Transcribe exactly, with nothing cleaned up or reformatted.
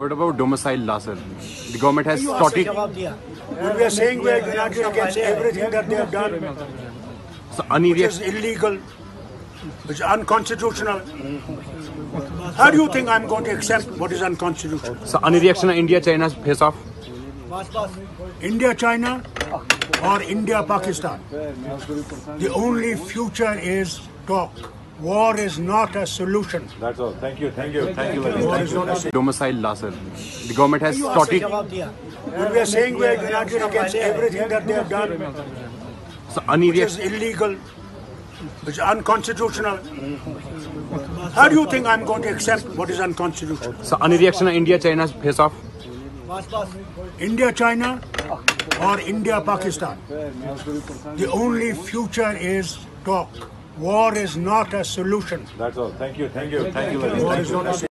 What about domicile law, sir? The government has sought it. What we are saying, we are united against everything that they have done, so which is illegal, which is unconstitutional. How do you think I am going to accept what is unconstitutional? So any reaction on India-China face-off? India-China or India-Pakistan? The only future is talk. War is not a solution. That's all. Thank you. Thank you. Thank you very much. Domicile law, sir. The government has sought it. What we are saying, we are united against everything that they have done, so which is illegal, which is unconstitutional. How do you think I am going to accept what is unconstitutional? So any reaction on India-China face-off? India-China or India-Pakistan? The only future is talk. War is not a solution. That's all. Thank you. Thank you. Thank you very much.